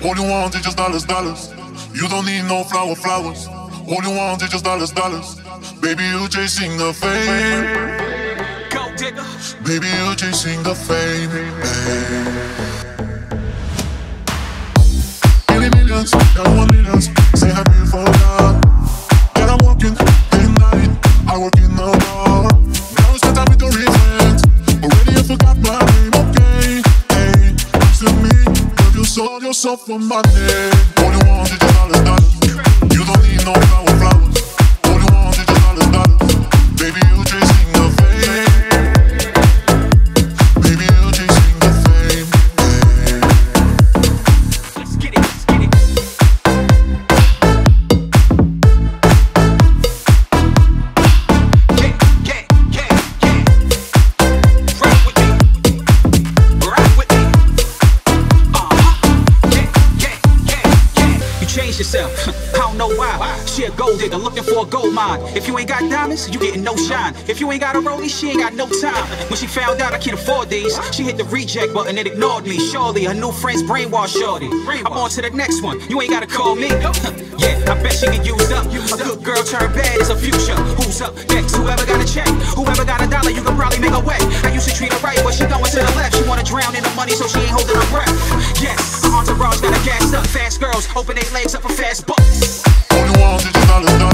All you want is just dollars, dollars. You don't need no flower, flowers. All you want is just dollars, dollars. Baby, you chasing the fame. Baby, you chasing the fame. Many millions, I want millions. Say happy for God. And I'm working day and night. I work in the bar. Now it's the time to repent. Already I forgot my name, okay. Hey, thanks to me. But you sold yourself for money. All you want is just dollars, dollars. You don't need no flower, flowers. All you want is just dollars, dollars. Baby, you chasing the fame. Baby, you chasing the fame. Let's get it, let's get it. Rock with me, rock with me. You changed yourself. Why? She a gold digger looking for a gold mine. If you ain't got diamonds, you getting no shine. If you ain't got a rollie, she ain't got no time. When she found out I can't afford these, she hit the reject button and ignored me. Surely her new friends brainwashed shorty. I'm on to the next one, you ain't gotta call me. Yeah, I bet she get used up. A good girl turned bad is a future. Who's up next? Whoever got a check, whoever got a dollar, you can probably make her wet. I used to treat her right, but she going to the left. She wanna drown in the money, so she ain't holding her breath. Yes, her entourage got her gassed up. Fast girls open their legs up for fast bucks. All you want is just dollars, dollars.